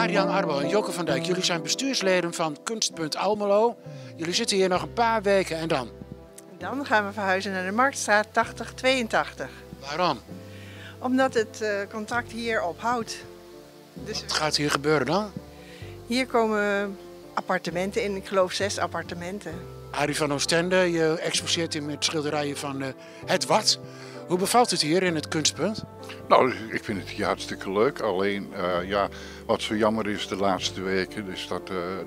Marjan Arbo en Jokke van Dijk, jullie zijn bestuursleden van Kunstpunt Almelo. Jullie zitten hier nog een paar weken en dan? Dan gaan we verhuizen naar de Marktstraat 8082. Waarom? Omdat het contract hier ophoudt. Dus wat gaat hier gebeuren dan? Hier komen appartementen in, ik geloof 6 appartementen. Harry van Oostende, je exposeert hier met schilderijen van het wat. Hoe bevalt het hier in het Kunstpunt? Nou, ik vind het hier hartstikke leuk. Alleen, ja, wat zo jammer is de laatste weken, is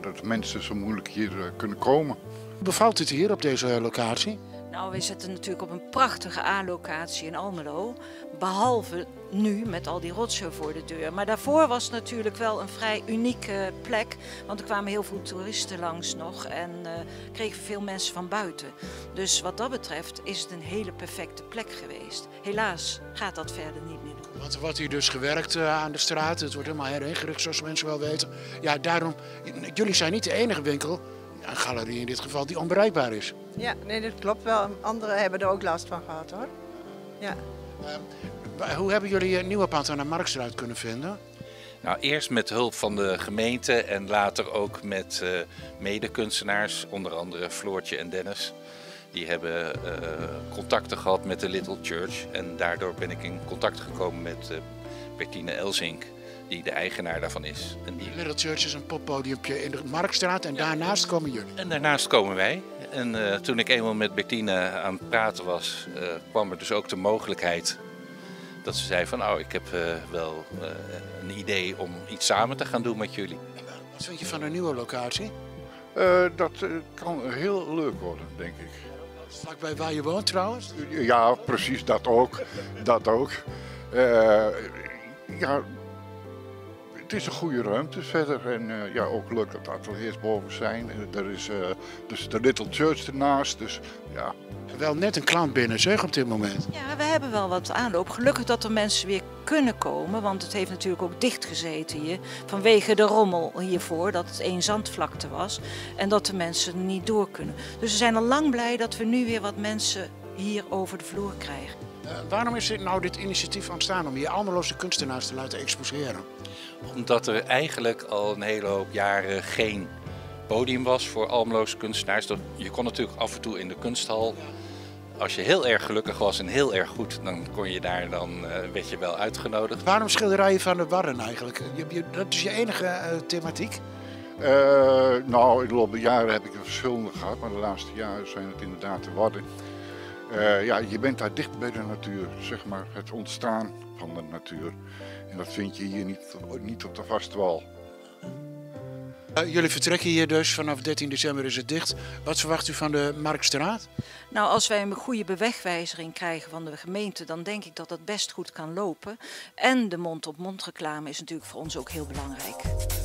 dat mensen zo moeilijk hier kunnen komen. Hoe bevalt het hier op deze locatie? Nou, we zitten natuurlijk op een prachtige A-locatie in Almelo. Behalve nu met al die rotzooi voor de deur. Maar daarvoor was het natuurlijk wel een vrij unieke plek. Want er kwamen heel veel toeristen langs nog en kregen veel mensen van buiten. Dus wat dat betreft is het een hele perfecte plek geweest. Helaas gaat dat verder niet meer doen. Want er wordt hier dus gewerkt aan de straat. Het wordt helemaal heringericht, zoals mensen wel weten. Ja, daarom, jullie zijn niet de enige winkel, een galerie in dit geval, die onbereikbaar is. Ja, nee, dat klopt wel. Anderen hebben er ook last van gehad, hoor. Ja. Hoe hebben jullie het nieuwe pand aan de Marktstraat kunnen vinden? Nou, eerst met hulp van de gemeente en later ook met medekunstenaars, onder andere Floortje en Dennis. Die hebben contacten gehad met de Little Church en daardoor ben ik in contact gekomen met Bertine Elsink, die de eigenaar daarvan is. En die... Little Church is een poppodiumpje in de Marktstraat en ja, daarnaast komen jullie. En daarnaast komen wij. En toen ik eenmaal met Bertine aan het praten was, kwam er dus ook de mogelijkheid dat ze zei van, nou, ik heb wel een idee om iets samen te gaan doen met jullie. Wat vind je van een nieuwe locatie? Dat kan heel leuk worden, denk ik. Vlakbij waar je woont trouwens? Ja, precies, dat ook. Dat ook. Ja, het is een goede ruimte verder en ja, ook leuk dat de ateliers boven zijn. Er is dus de Little Church ernaast, dus ja. Wel net een klant binnen, zeg, op dit moment. Ja, we hebben wel wat aanloop. Gelukkig dat er mensen weer kunnen komen, want het heeft natuurlijk ook dichtgezeten hier. Vanwege de rommel hiervoor, dat het één zandvlakte was en dat de mensen niet door kunnen. Dus we zijn al lang blij dat we nu weer wat mensen hier over de vloer krijgen. Waarom is dit initiatief ontstaan om hier Almeloze kunstenaars te laten exposeren? Omdat er eigenlijk al een hele hoop jaren geen podium was voor Almeloze kunstenaars. Je kon natuurlijk af en toe in de kunsthal, als je heel erg gelukkig was en heel erg goed, dan kon je daar, dan werd je wel uitgenodigd. Waarom schilderijen van de Warren eigenlijk? Dat is je enige thematiek? Nou, in de loop der jaren heb ik er verschillende gehad, maar de laatste jaren zijn het inderdaad de Warren. Ja, je bent daar dicht bij de natuur, zeg maar, het ontstaan van de natuur. En dat vind je hier niet op de vaste wal. Jullie vertrekken hier dus, vanaf 13 december is het dicht. Wat verwacht u van de Marktstraat? Nou, als wij een goede bewegwijzering krijgen van de gemeente, dan denk ik dat dat best goed kan lopen. En de mond-op-mond reclame is natuurlijk voor ons ook heel belangrijk.